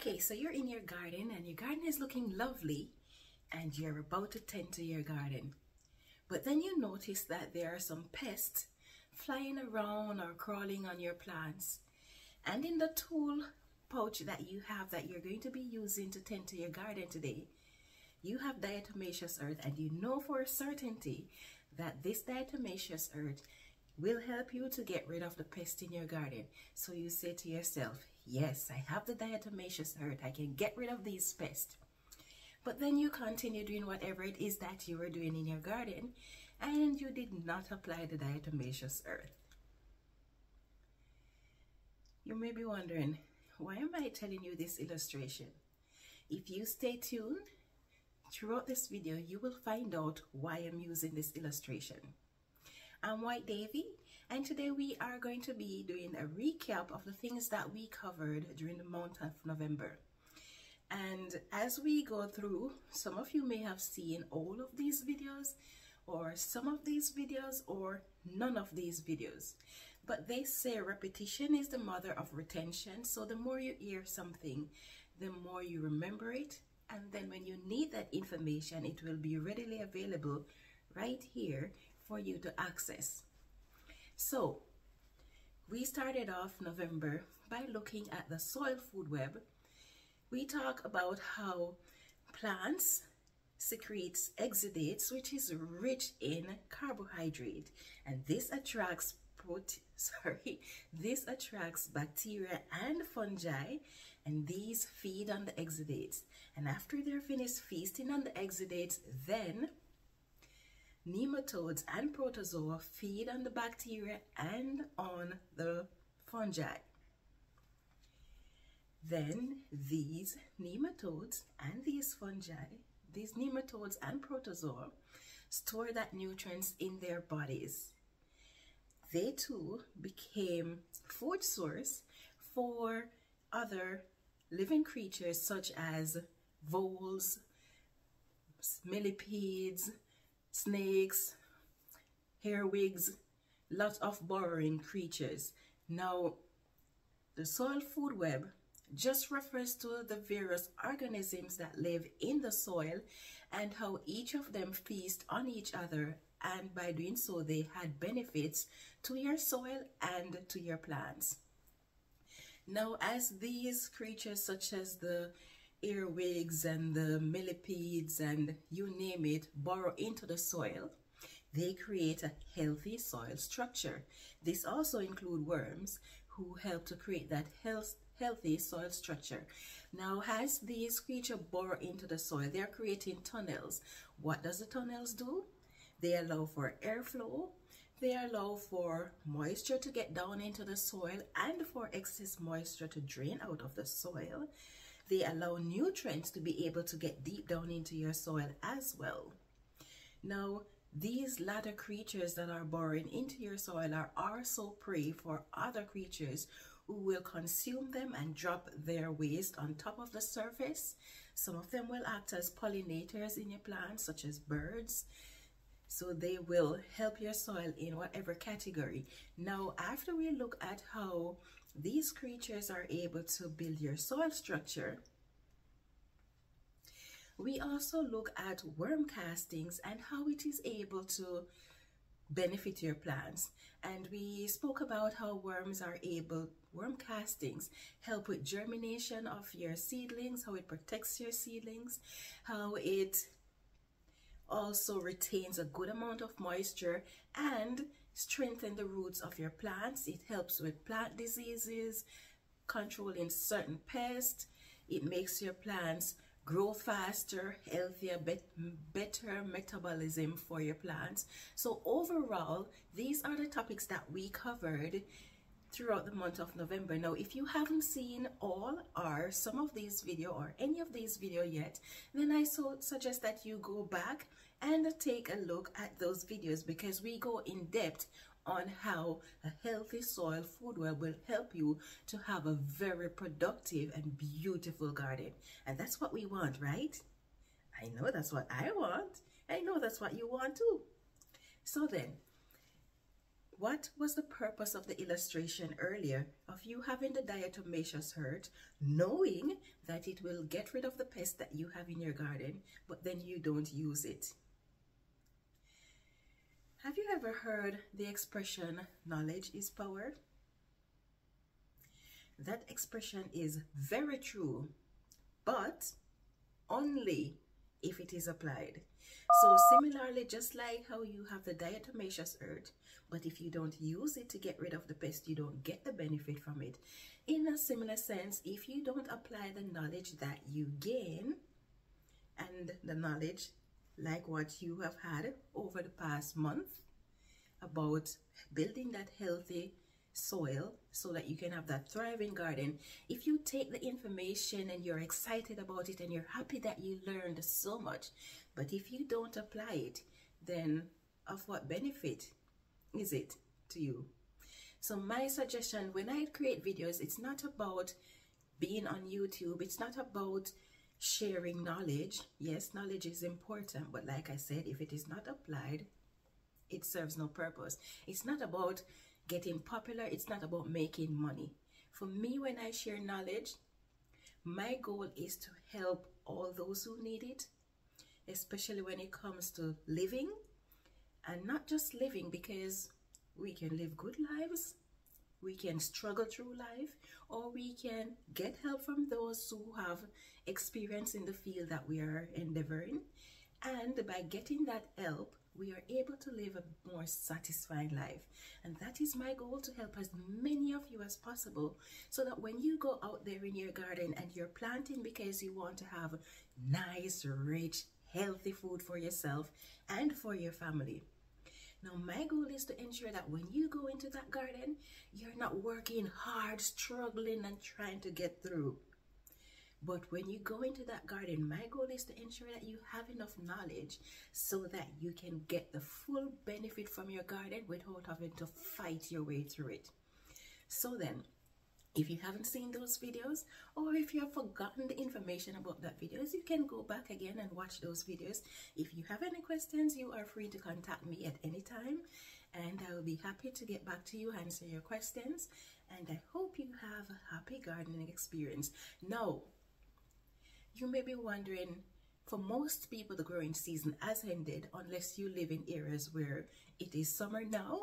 Okay, so you're in your garden and your garden is looking lovely and you're about to tend to your garden. But then you notice that there are some pests flying around or crawling on your plants. And in the tool pouch that you have that you're going to be using to tend to your garden today, you have diatomaceous earth, and you know for a certainty that this diatomaceous earth will help you to get rid of the pest in your garden. So you say to yourself, yes, I have the diatomaceous earth, I can get rid of these pests. But then you continue doing whatever it is that you were doing in your garden and you did not apply the diatomaceous earth. You may be wondering, why am I telling you this illustration? If you stay tuned throughout this video, you will find out why I'm using this illustration. I'm Whyte Davy, and today we are going to be doing a recap of the things that we covered during the month of November. And as we go through, some of you may have seen all of these videos, or some of these videos, or none of these videos. But they say repetition is the mother of retention, so the more you hear something, the more you remember it, and then when you need that information, it will be readily available right here for you to access. So we started off November by looking at the soil food web. We talk about how plants secrete exudates, which is rich in carbohydrate, and this attracts bacteria and fungi, and these feed on the exudates. And after they're finished feasting on the exudates, then nematodes and protozoa feed on the bacteria and on the fungi. Then these nematodes and protozoa store that nutrients in their bodies. They too became food source for other living creatures such as voles, millipedes, snakes, harewigs, lots of burrowing creatures. Now, the soil food web just refers to the various organisms that live in the soil and how each of them feast on each other, and by doing so they had benefits to your soil and to your plants. Now, as these creatures such as the earwigs and the millipedes and you name it burrow into the soil, they create a healthy soil structure. This also includes worms who help to create that healthy soil structure. Now, as these creatures burrow into the soil, they are creating tunnels. What does the tunnels do? They allow for airflow, they allow for moisture to get down into the soil and for excess moisture to drain out of the soil. They allow nutrients to be able to get deep down into your soil as well. Now, these latter creatures that are burrowing into your soil are also prey for other creatures who will consume them and drop their waste on top of the surface. Some of them will act as pollinators in your plants, such as birds. So they will help your soil in whatever category. Now, after we look at how these creatures are able to build your soil structure, we also look at worm castings and how it is able to benefit your plants. And we spoke about how worm castings help with germination of your seedlings, how it protects your seedlings, how it also retains a good amount of moisture and strengthens the roots of your plants. It helps with plant diseases, controlling certain pests. It makes your plants grow faster, healthier, better metabolism for your plants. So overall, these are the topics that we covered throughout the month of November. Now, if you haven't seen all or some of these video or any of these video yet, then I suggest that you go back and take a look at those videos, because we go in depth on how a healthy soil food web will help you to have a very productive and beautiful garden. And that's what we want, right? I know that's what I want. I know that's what you want too. So then, What was the purpose of the illustration earlier of you having the diatomaceous earth, knowing that it will get rid of the pest that you have in your garden, but then you don't use it? Have you ever heard the expression, knowledge is power? That expression is very true, but only if it is applied. So similarly, just like how you have the diatomaceous earth, but if you don't use it to get rid of the pest, you don't get the benefit from it. In a similar sense, if you don't apply the knowledge that you gain, and the knowledge like what you have had over the past month about building that healthy soil so that you can have that thriving garden, if you take the information and you're excited about it and you're happy that you learned so much, but if you don't apply it, then of what benefit is it to you? So my suggestion when I create videos, it's not about being on YouTube, it's not about sharing knowledge. Yes, knowledge is important, but like I said, if it is not applied, it serves no purpose. It's not about getting popular, it's not about making money. For me, when I share knowledge, my goal is to help all those who need it, especially when it comes to living, and not just living, because we can live good lives, we can struggle through life, or we can get help from those who have experience in the field that we are endeavoring. And by getting that help, we are able to live a more satisfying life. And that is my goal, to help as many of you as possible, so that when you go out there in your garden and you're planting because you want to have nice, rich, healthy food for yourself and for your family. Now, my goal is to ensure that when you go into that garden, you're not working hard, struggling, and trying to get through. But when you go into that garden, my goal is to ensure that you have enough knowledge so that you can get the full benefit from your garden without having to fight your way through it. So then, if you haven't seen those videos, or if you have forgotten the information about that videos, you can go back again and watch those videos. If you have any questions, you are free to contact me at any time, and I will be happy to get back to you, answer your questions, and I hope you have a happy gardening experience. Now, you may be wondering, for most people the growing season has ended, unless you live in areas where it is summer now,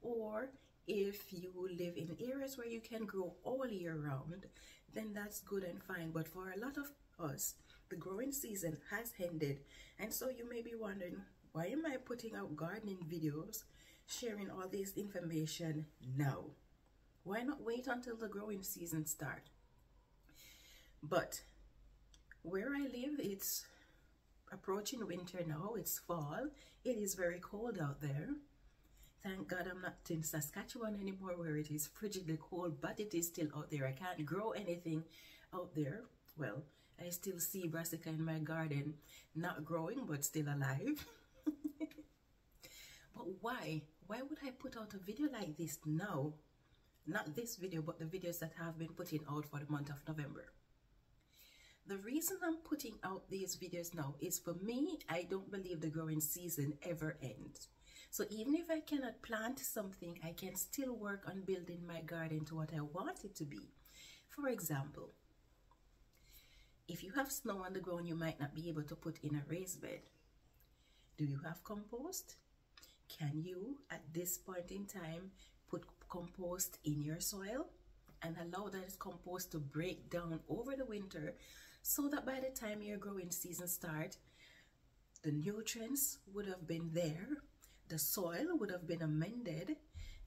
or if you live in areas where you can grow all year round, then that's good and fine. But for a lot of us, the growing season has ended, and so you may be wondering, why am I putting out gardening videos, sharing all this information now? Why not wait until the growing season starts? But where I live, it's approaching winter now, it's fall, it is very cold out there. Thank God I'm not in Saskatchewan anymore, where it is frigidly cold, but it is still out there. I can't grow anything out there. Well, I still see brassica in my garden, not growing, but still alive. But why? Why would I put out a video like this now? Not this video, but the videos that I've been putting out for the month of November. The reason I'm putting out these videos now is, for me, I don't believe the growing season ever ends. So even if I cannot plant something, I can still work on building my garden to what I want it to be. For example, if you have snow on the ground, you might not be able to put in a raised bed. Do you have compost? Can you, at this point in time, put compost in your soil and allow that compost to break down over the winter, so that by the time your growing season starts, the nutrients would have been there, the soil would have been amended,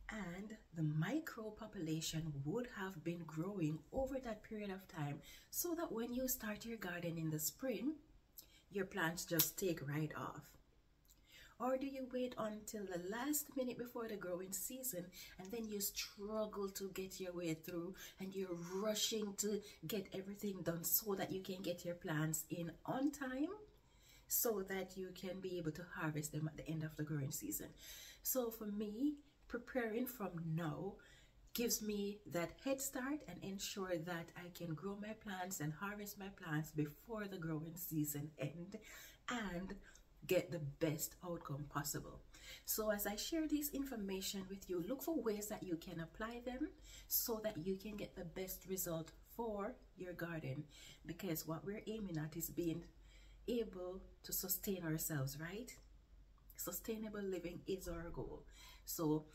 and the micro population would have been growing over that period of time, so that when you start your garden in the spring, your plants just take right off? Or do you wait until the last minute before the growing season, and then you struggle to get your way through, and you're rushing to get everything done so that you can get your plants in on time, so that you can be able to harvest them at the end of the growing season? So for me, preparing from now gives me that head start and ensure that I can grow my plants and harvest my plants before the growing season ends, and get the best outcome possible. So as I share this information with you, look for ways that you can apply them so that you can get the best result for your garden, because what we're aiming at is being able to sustain ourselves, right? Sustainable living is our goal. So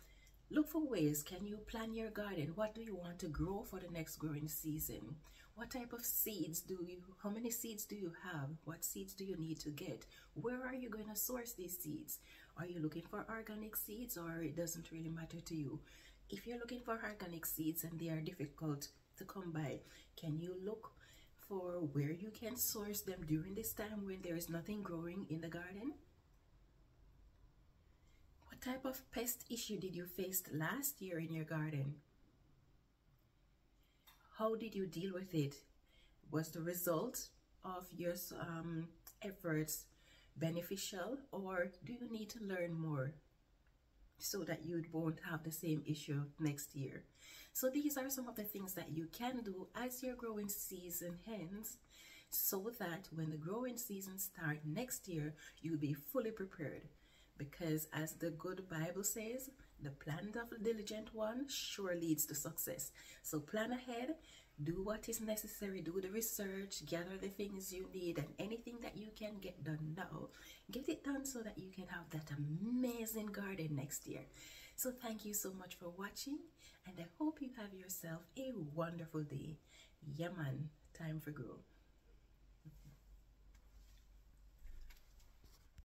look for ways. Can you plan your garden? What do you want to grow for the next growing season? What type of seeds do you, how many seeds do you have? What seeds do you need to get? Where are you going to source these seeds? Are you looking for organic seeds, or it doesn't really matter to you? If you're looking for organic seeds and they are difficult to come by, can you look for where you can source them during this time when there is nothing growing in the garden? What type of pest issue did you face last year in your garden? How did you deal with it? Was the result of your efforts beneficial, or do you need to learn more so that you won't have the same issue next year? So these are some of the things that you can do as your growing season ends, so that when the growing season starts next year, you'll be fully prepared. Because as the good Bible says, the plan of the diligent one sure leads to success. So plan ahead, do what is necessary, do the research, gather the things you need, and anything that you can get done now, get it done so that you can have that amazing garden next year. So thank you so much for watching, and I hope you have yourself a wonderful day. Yeah man, time for grow.